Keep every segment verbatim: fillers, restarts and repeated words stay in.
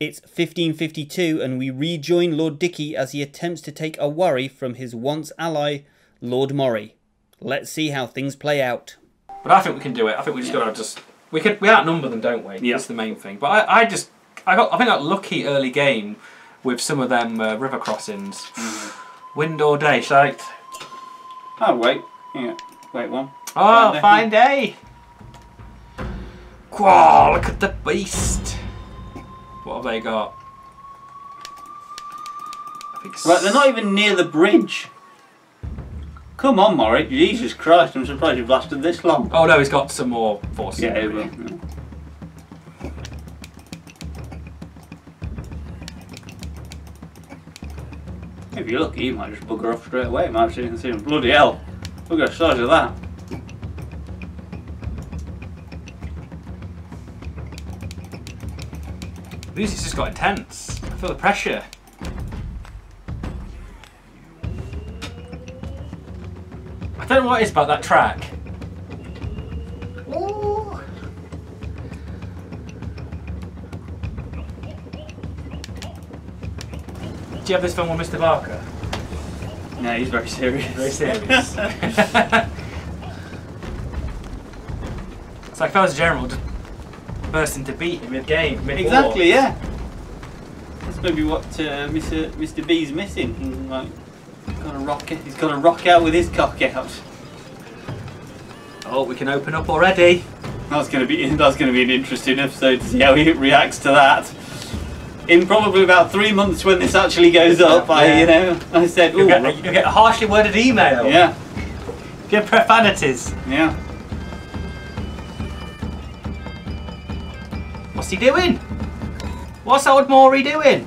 It's fifteen fifty-two and we rejoin Lord Dicky as he attempts to take a worry from his once ally, Lord Mori. Let's see how things play out. But I think we can do it. I think we just yeah. got to just... We could, we outnumber them, don't we? Yeah. That's the main thing. But I, I just... I got. I think I got lucky early game with some of them uh, river crossings. Mm-hmm. Wind or day, shall I... I'll wait. Yeah. Wait one. Oh, fine, fine day! Wow, look at the beast! What have they got? I think right, they're not even near the bridge. Come on, Mori. Jesus Christ, I'm surprised you've lasted this long. Oh no, he's got some more force. Yeah, he will. Yeah. If you're lucky, you might just bugger off straight away. Might have seen and seen bloody hell. Look at the size of that. The music's just got intense. I feel the pressure. I don't know what it is about that track. Ooh. Do you have this film with Mister Barker? No, he's very serious. Very serious. It's like if I was Gerald, burst into beat in mid-game, mid-war. Exactly, yeah. That's maybe what uh, Mister Mister B's missing. Mm, like. Gonna rock it. He's gonna rock out with his cock out. Oh, we can open up already. That's gonna be that's gonna be an interesting episode to see how he reacts to that. In probably about three months when this actually goes up, yeah. I you know I said, you get, get a harshly worded email. Yeah. Get profanities. Yeah. What's he doing? What's old Mori doing?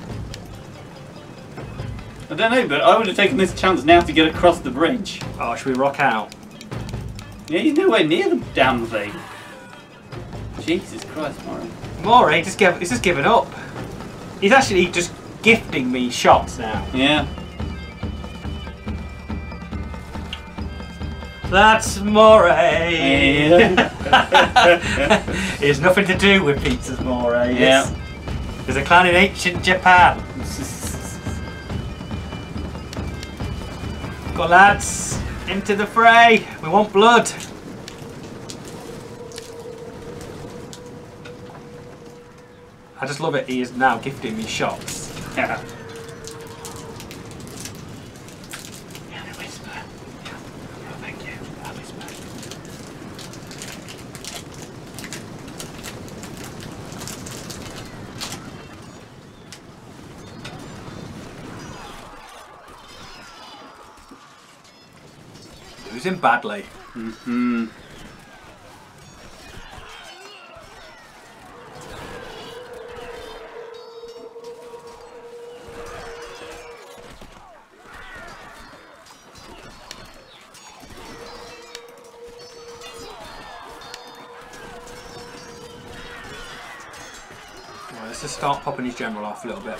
I don't know, but I would have taken this chance now to get across the bridge. Oh, should we rock out? Yeah, he's nowhere near the damn thing. Jesus Christ, Mori. Mori, just give, he's just giving up. He's actually just gifting me shots now. Yeah. That's Mori. Yeah. It has nothing to do with pizzas, Mori. Yeah. There's a clan in ancient Japan. Go lads, into the fray. We want blood. I just love it. He is now gifting me shots. Yeah. Yeah, the whisper. Yeah. No, thank you. I whisper. Losing badly. Mm-hmm. Let's just start popping his general off a little bit.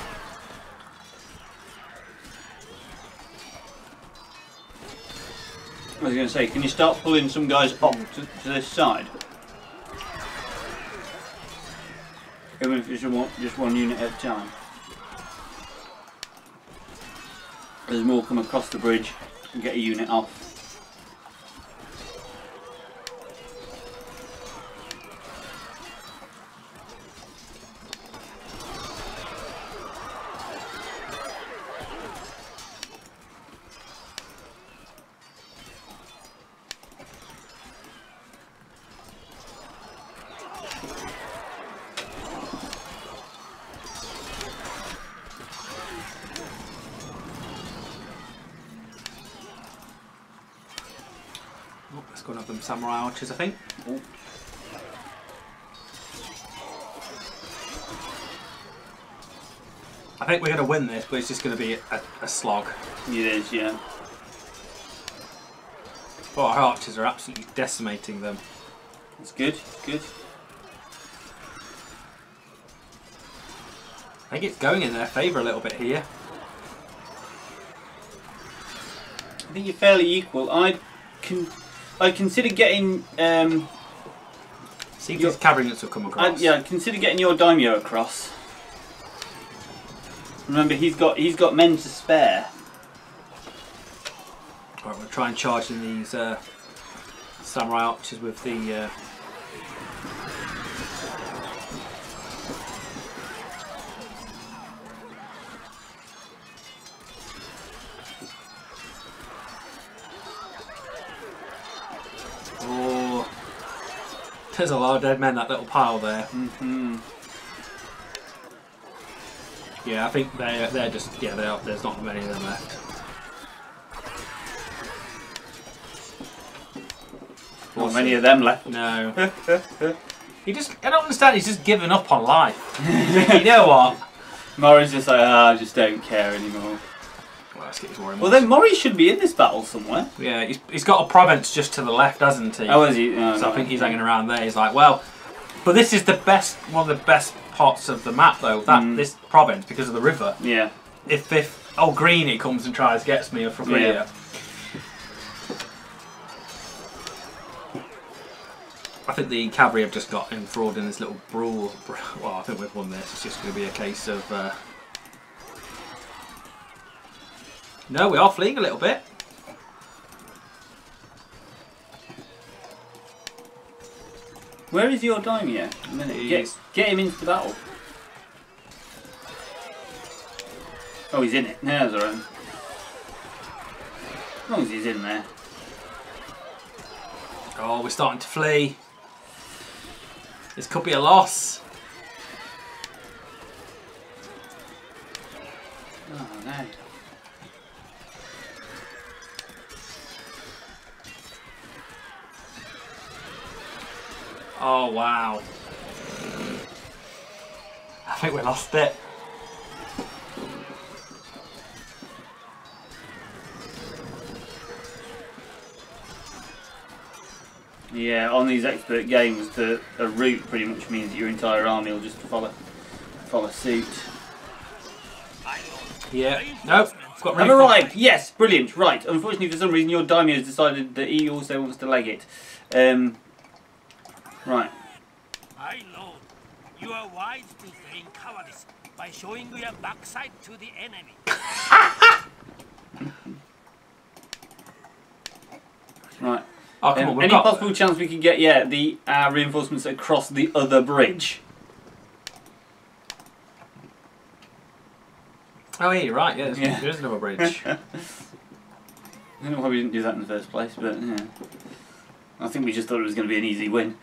I was going to say, can you start pulling some guys up to, to this side? Even if it's one, just one unit at a time. There's more come across the bridge and get a unit off. Let's go and have them samurai archers, I think. Ooh. I think we're going to win this, but it's just going to be a, a slog. It is, yeah. Oh, our archers are absolutely decimating them. That's good, good. I think it's going in their favour a little bit here. I think you're fairly equal. I can, I consider getting. Um, See if your cabinets will come across. I, yeah, consider getting your daimyo across. Remember, he's got he's got men to spare. All right, we'll try and charge in these uh, samurai archers with the. Uh, There's a lot of dead men, that little pile there. Mm-hmm. Yeah, I think they're, they're just, yeah, they are, there's not many of them left. Not many of them left. No. He just, I don't understand, he's just given up on life. You know what? Mori's just like, ah, oh, I just don't care anymore. Well, let's get his Mori. Well, then Mori should be in this battle somewhere. Yeah, he's, he's got a province just to the left, hasn't he? Oh, is he? No, so no, I think no. he's hanging around there. He's like, well, but this is the best, one of the best parts of the map, though. That mm. this province because of the river. Yeah. If if oh green, it comes and tries gets me from yeah. here. I think the cavalry have just got enthralled in this little brawl. Well, I think we've won this. It's just going to be a case of. Uh, No, we are fleeing a little bit. Where is your daimyo? Get, get him into the battle. Oh, he's in it. There's our own. As long as he's in there. Oh, we're starting to flee. This could be a loss. Oh, no. Oh wow. I think we lost it. Yeah, on these expert games the a route pretty much means that your entire army will just follow follow suit. Yeah. Nope. Got I've arrived, yes, brilliant, right. Unfortunately for some reason your daimyo has decided that he also wants to leg it. Um Right. I know. You are wise to feign cowardice by showing your backside to the enemy. Right. Oh, come um, on, we've any got possible them. chance we can get, yeah, the uh, reinforcements across the other bridge? Oh, yeah, you're right. Yeah, yeah. There is another bridge. I don't know why we didn't do that in the first place, but yeah. I think we just thought it was going to be an easy win.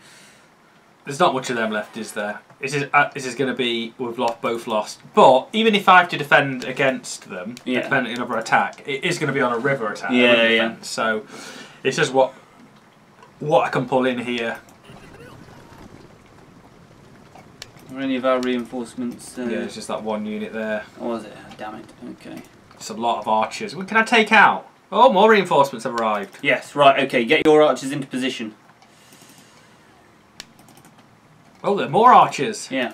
There's not much of them left, is there? This is uh, this is going to be we've lost, both lost. But even if I have to defend against them, yeah. defend another attack, it is going to be on a river attack. Yeah, yeah. Defense. So it's just what what I can pull in here. Were any of our reinforcements? Uh, yeah, it's just that one unit there. Oh, was it? Oh, damn it. Okay. It's a lot of archers. What can I take out? Oh, more reinforcements have arrived. Yes. Right. Okay. Get your archers into position. Oh, there are more archers. Yeah.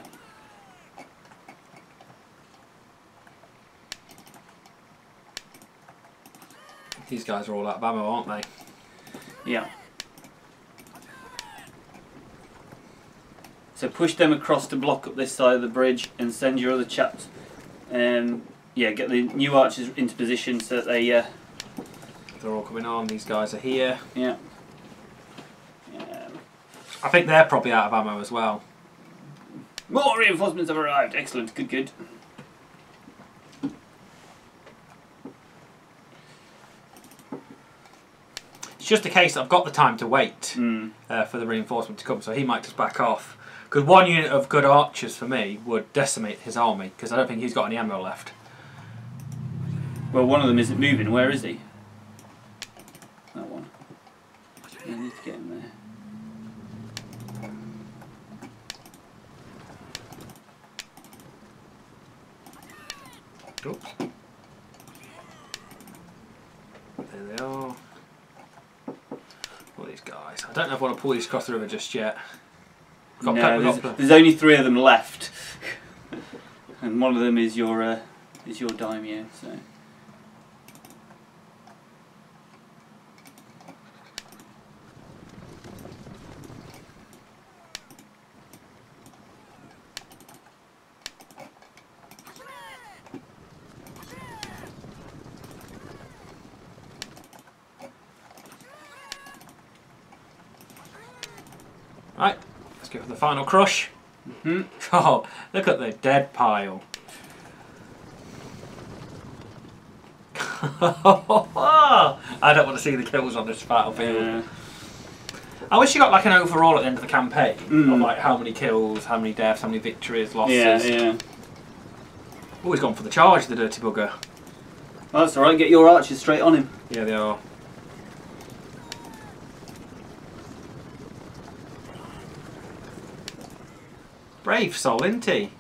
These guys are all out of ammo, aren't they? Yeah. So push them across to block up this side of the bridge and send your other chaps. Um, yeah, get the new archers into position so that they... Uh, they're all coming on. These guys are here. Yeah. I think they're probably out of ammo as well. More reinforcements have arrived. Excellent. Good, good. It's just a case I've got the time to wait mm. uh, for the reinforcement to come, so he might just back off. Because one unit of good archers for me would decimate his army, because I don't think he's got any ammo left. Well, one of them isn't moving. Where is he? That one. I need to get him there. Oops. There they are. All these guys. I don't know if I want to pull these across the river just yet. Got no, there's, there's only three of them left. and one of them is your uh, is your daimyo. So right, let's go for the final crush. Mm-hmm. Oh, look at the dead pile. I don't want to see the kills on this battlefield. Yeah. I wish you got like an overall at the end of the campaign mm. of like how many kills, how many deaths, how many victories, losses. Yeah, yeah. Always gone for the charge, the dirty bugger. Well, that's alright, get your archers straight on him. Yeah, they are. Brave soul, isn't he?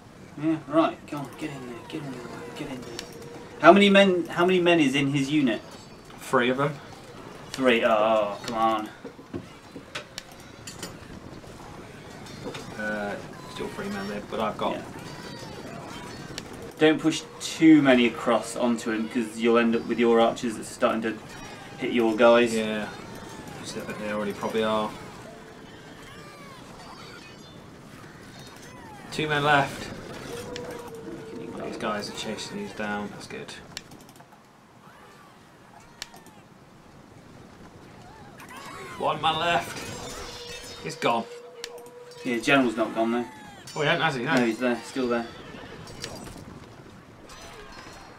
Yeah, right, go on, get in there, get in there, get in there. How many men how many men is in his unit? Three of them. Three, oh come on. Uh still three men there, but I've got yeah. Don't push too many across onto him because you'll end up with your archers that's starting to hit your guys. Yeah. Except that they already probably are. Two men left. These guys are chasing these down, that's good. One man left. He's gone. Yeah, General's not gone though. Oh, he hasn't, has he? No, no he's there, still there.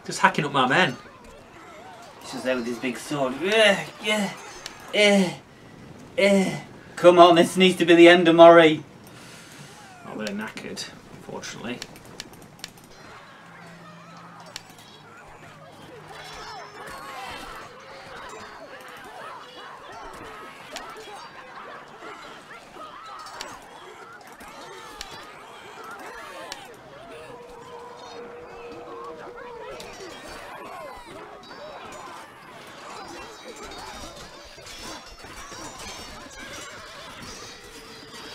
Just hacking up my men. He's just there with his big sword. Yeah, yeah, yeah, yeah. Come on, this needs to be the end of Mori. They're knackered, unfortunately.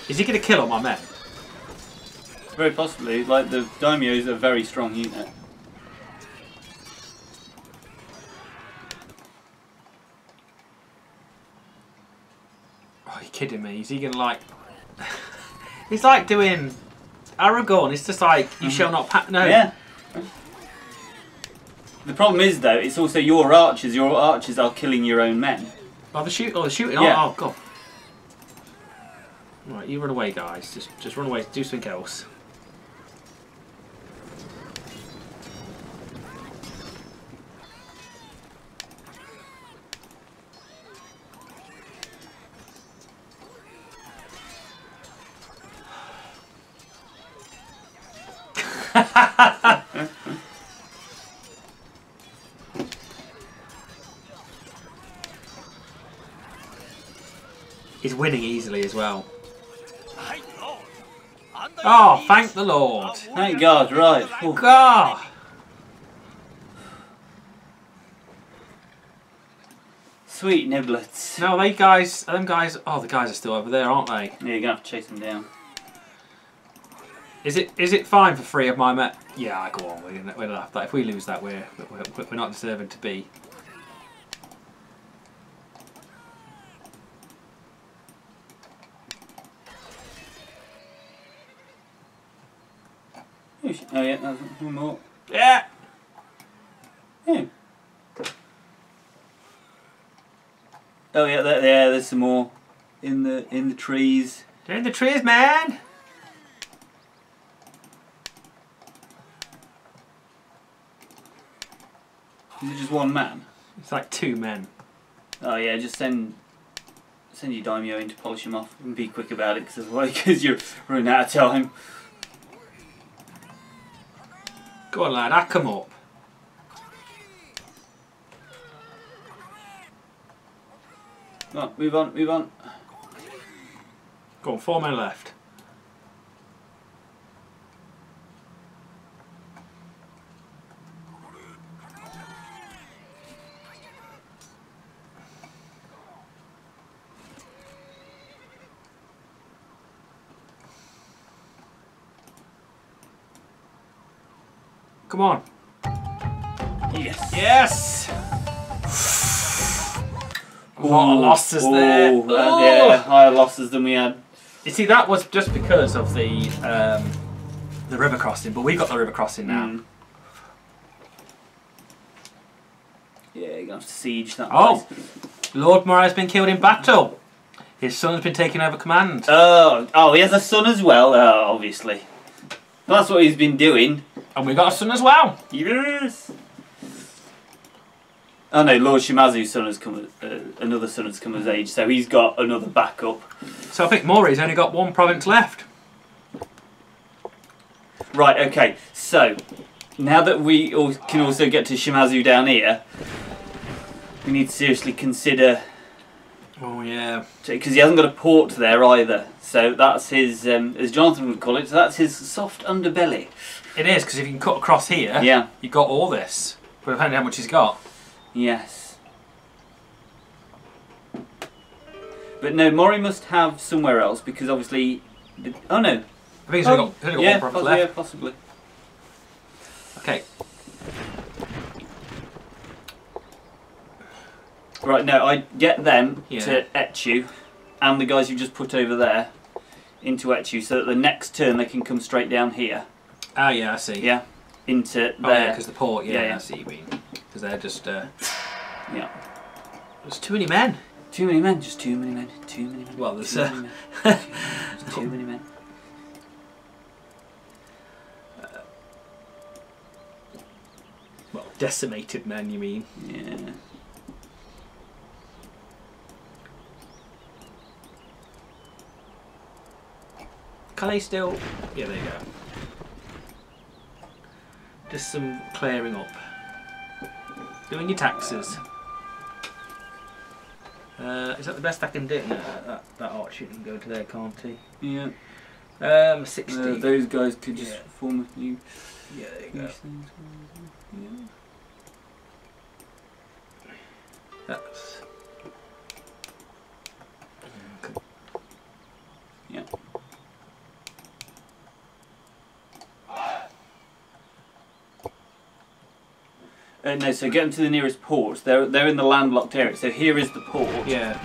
Is he going to kill all my men? Very possibly, like the daimyo's a very strong unit. Oh, you're kidding me. Is he gonna like. He's like doing Aragorn, it's just like, you mm-hmm. shall not pack. No. Yeah. The problem is, though, it's also your archers. Your archers are killing your own men. Oh, the shoot, oh, the shooting. Yeah. Oh, oh, God. Right, you run away, guys. Just, just run away. Do something else. He's winning easily as well. Oh, thank the Lord. Thank God, right. Oh, God. Sweet niblets. No, they guys, them guys, oh, the guys are still over there, aren't they? Yeah, you're going to have to chase them down. Is it is it fine for three of my men? Yeah, go on, we're going to have that. If we lose that, we're, we're, we're not deserving to be. Oh yeah, that's one more. Yeah. Yeah. Oh yeah, there, there, there's some more in the in the trees. They're in the trees, man. Is it just one man? It's like two men. Oh yeah, just send send your daimyo in to polish him off and be quick about it, because otherwise, because you're running out of time. Go on, lad, I come up. Come on, move on, move on. Go on, four men left. Come on. Yes. Yes! A lot of losses ooh, there. Ooh. Yeah, higher losses than we had. You see, that was just because of the um, the river crossing, but we got the river crossing now. Mm. Yeah, you're going to have to siege that oh. place. Lord Mori has been killed in battle. His son's been taking over command. Oh, oh, he has a son as well, oh, obviously. That's what he's been doing. And we got a son as well. Yes. Oh no, Lord Shimazu's son has come, uh, another son has come of age, so he's got another backup. So I think Mori's only got one province left. Right, okay, so now that we all can also get to Shimazu down here, we need to seriously consider... Oh yeah. Because he hasn't got a port there either, so that's his, um, as Jonathan would call it, so that's his soft underbelly. It is, because if you can cut across here, yeah. you've got all this, but depending on how much he's got. Yes. But no, Mori must have somewhere else because obviously. The, oh no. I think he's only oh, got, got yeah, one province left. Yeah, possibly. Okay. Right, no, I get them yeah. to Etchu and the guys you just put over there into Etchu so that the next turn they can come straight down here. Oh, yeah, I see. Yeah. Into oh, there. Yeah, because the port, yeah, yeah, yeah, I see you mean. Because they're just, uh, yeah. There's too many men. Too many men. Just too many men. Too many men. Well, there's too uh, many men. Just too many men. Uh, well, decimated men, you mean? Yeah. Can they still? Yeah, there you go. Just some clearing up. Doing your taxes. Uh, is that the best I can do? No, that, that arch you can go to there, can't he? Yeah. Um, sixty. Uh, those guys could just yeah. form a new... Yeah, there you go. Things. Yeah. That's... Okay. Yeah. Uh, no, so get them to the nearest port. They're they're in the landlocked area. So here is the port. Yeah.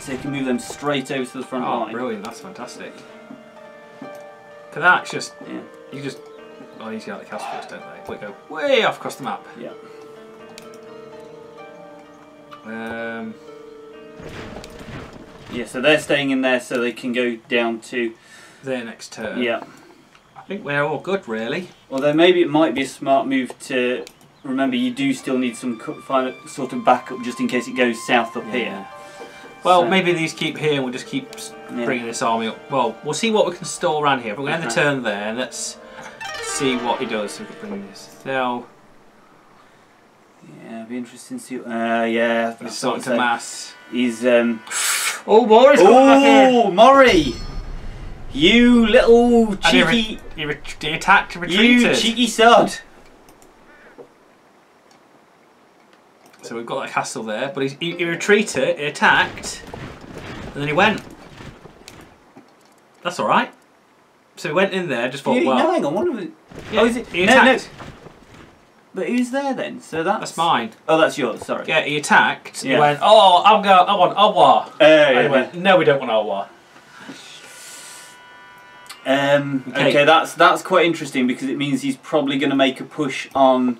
So you can move them straight over to the front oh, line. Oh, brilliant! That's fantastic. Cause that's just yeah. you just oh, you get out the castle first, don't they? We go way off across the map. Yeah. Um. Yeah. So they're staying in there, so they can go down to their next turn. Yeah. I think we're all good, really. Although maybe it might be a smart move to. Remember, you do still need some sort of backup just in case it goes south up yeah. here. Well, so. Maybe these keep here and we'll just keep bringing yeah. this army up. Well, we'll see what we can store around here. But we're going to end the turn there and let's see what he does. So, bring this. So yeah, it'll be interesting to see. Uh, yeah, he's starting to mass. He's. Um, oh, Mori's coming back here. Oh, Mori! You little cheeky. He, re he attacked and retreated. You cheeky sod. So we've got that castle there, but he, he retreated, he attacked, and then he went. That's all right. So he went in there, just thought, you, well... No, hang on, one of them... Yeah, oh, is it? He no, attacked. No. But who's there then? So that's... That's mine. Oh, that's yours, sorry. Yeah, he attacked, yeah. He went, oh, I'm going, I want Awa. Uh, and yeah, he went, no, we don't want Awa. Um, okay, okay that's, that's quite interesting, because it means he's probably going to make a push on...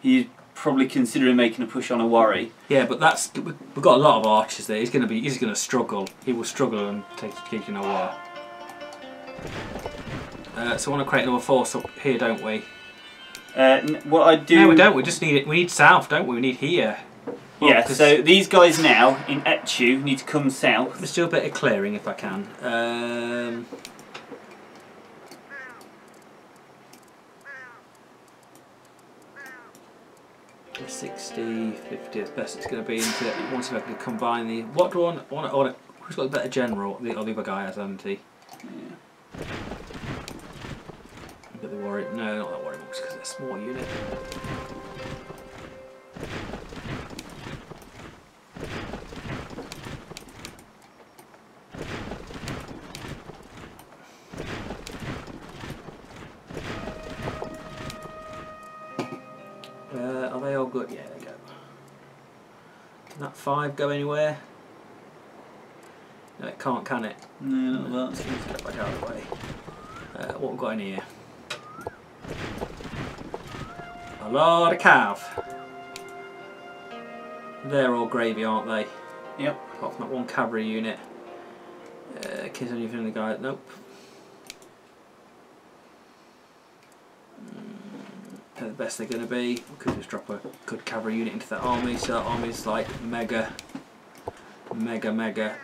He's... Probably considering making a push on a worry. Yeah, but that's we've got a lot of archers there. He's going to be he's going to struggle. He will struggle and take taking a war. Uh, so I want to create another force up here, don't we? Uh, what I do? No, we don't. We just need it. We need south, don't we? We need here. Well, yeah. So these guys now in Etchu need to come south. Let's do a bit of clearing if I can. Um, sixty, fifty, it's best it's going to be into it. Once if I can combine the... What do I want? want, want who's got the better general? The other guy has, hasn't he? Yeah. But the warrior... No, not that warrior box because it's a small unit. Are they all good? Yeah, they go. Can that five go anywhere? No, it can't, can it? No, not no. That. Let's get back out of the way. Uh, what we've got in here? A lot of calf. They're all gravy, aren't they? Yep. Apart from that one cavalry unit. Uh, kids don't even the guy. Nope. They're the best they're going to be. We could just drop a good cavalry unit into that army, so that army's like mega, mega, mega.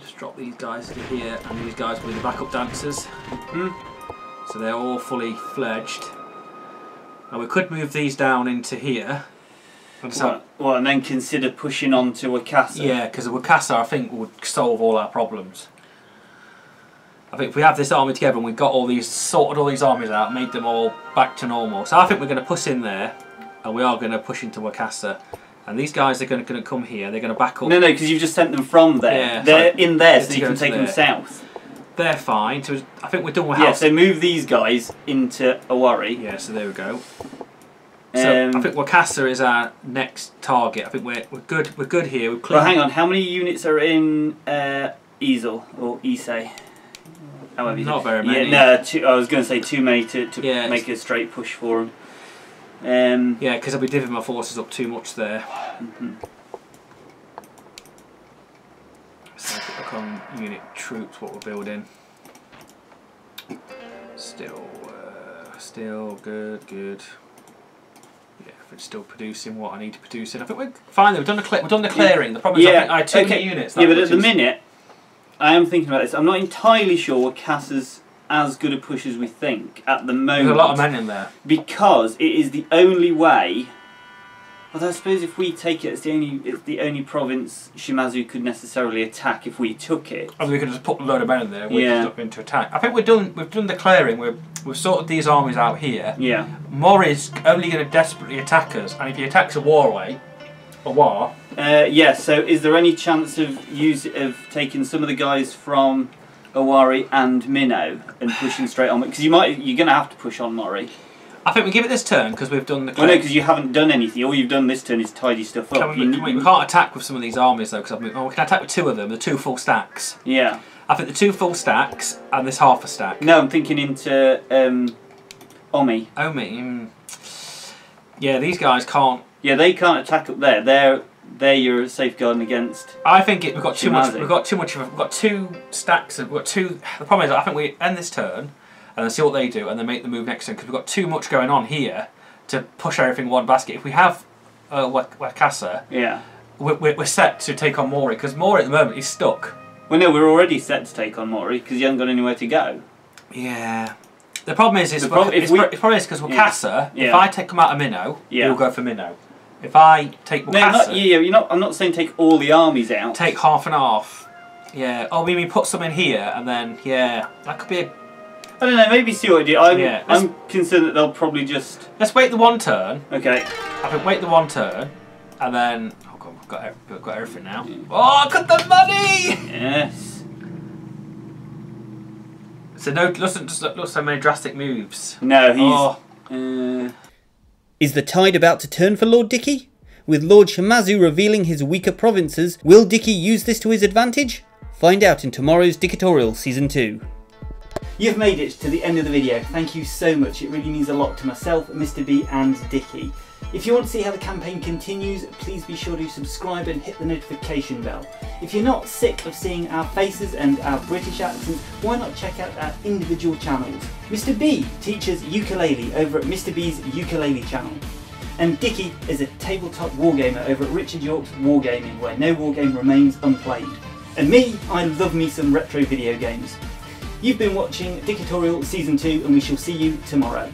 Just drop these guys to here, and these guys will be the backup dancers. Mm-hmm. So they're all fully fledged. Now we could move these down into here. Well, well, and then consider pushing on to Wakasa. Yeah, because Wakasa, I think, would solve all our problems. I think if we have this army together and we got all these, sorted all these armies out, made them all back to normal. So I think we're going to push in there, and we are going to push into Wakasa. And these guys are going to come here, they're going to back up. No, no, because you've just sent them from there. Yeah, they're so in there, so you can take them south. They're fine. So I think we're done with yeah, house. Yeah, so move these guys into Owari. Yeah, so there we go. So um, I think Wakasa is our next target. I think we're we're good. We're good here. We're clean. Well, hang on. How many units are in uh, Ezel or Issei? However, not very many. Yeah, no. Too, I was going to say too many to, to yeah, make a straight push for them. Um, yeah, because I'll be divvying my forces up too much there. Mm-hmm. So I click on unit troops. What we're building. Still, uh, still good. Good. If it's still producing what I need to produce it. I think we're fine. We've done the clear, we've done the clearing. The problem is yeah. I, I took okay. units. Yeah, but at the minute, I am thinking about this. I'm not entirely sure Casa's as good a push as we think at the moment. There's a lot of men in there because it is the only way. Although I suppose if we take it, it's the only it's the only province Shimazu could necessarily attack if we took it. I mean, we could just put a load of men in there. We yeah. just up into attack. I think we're done. We've done the clearing. We've we've sorted these armies out here. Yeah. Mori's only going to desperately attack us, and if he attacks a war away, a war. Uh, yeah. So is there any chance of use of taking some of the guys from Owari and Minnow and pushing straight on? Because you might you're going to have to push on Mori. I think we give it this turn because we've done the. Well, no, because you haven't done anything. All you've done this turn is tidy stuff up. Can we, can we, we can't attack with some of these armies though, because I've moved. Oh, we can attack with two of them. The two full stacks. Yeah. I think the two full stacks and this half a stack. No, I'm thinking into um, Omi. Omi. Mm. Yeah, these guys can't. Yeah, they can't attack up there. They're they're your safeguarding against. I think it, we've got too much. We've got too much. We've got two stacks. We've got two. The problem is, I think we end this turn. And then see what they do, and then make the move next turn, because we've got too much going on here to push everything in one basket. If we have uh, Wakasa, yeah, we're, we're set to take on Mori, because Mori at the moment is stuck. Well, no, we're already set to take on Mori, because he hasn't got anywhere to go. Yeah. The problem is, the problem, it's because Wakasa, yeah. Yeah. if I take him out of Minnow, yeah. we'll go for Minnow. If I take Wakasa... No, not, yeah, you're not, I'm not saying take all the armies out. Take half and half. Yeah. Oh, we mean put some in here, and then, yeah, that could be a... I don't know, maybe see what I do. I'm, yeah, I'm concerned that they'll probably just... Let's wait the one turn. Okay. I think wait the one turn, and then... Oh God, we've got, we've got everything now. Oh, I've got the money! Yes. So no, listen, just not so many drastic moves. No, he's... Oh. Uh... Is the tide about to turn for Lord Dicky? With Lord Shimazu revealing his weaker provinces, will Dicky use this to his advantage? Find out in tomorrow's Dictatorial Season two. You've made it to the end of the video, thank you so much, it really means a lot to myself, Mister B and Dicky. If you want to see how the campaign continues, please be sure to subscribe and hit the notification bell. If you're not sick of seeing our faces and our British accents, why not check out our individual channels? Mister B teaches ukulele over at Mister B's Ukulele channel. And Dicky is a tabletop wargamer over at Richard Yorke's War Gaming, where no wargame remains unplayed. And me, I love me some retro video games. You've been watching Dictatorial Season two, and we shall see you tomorrow.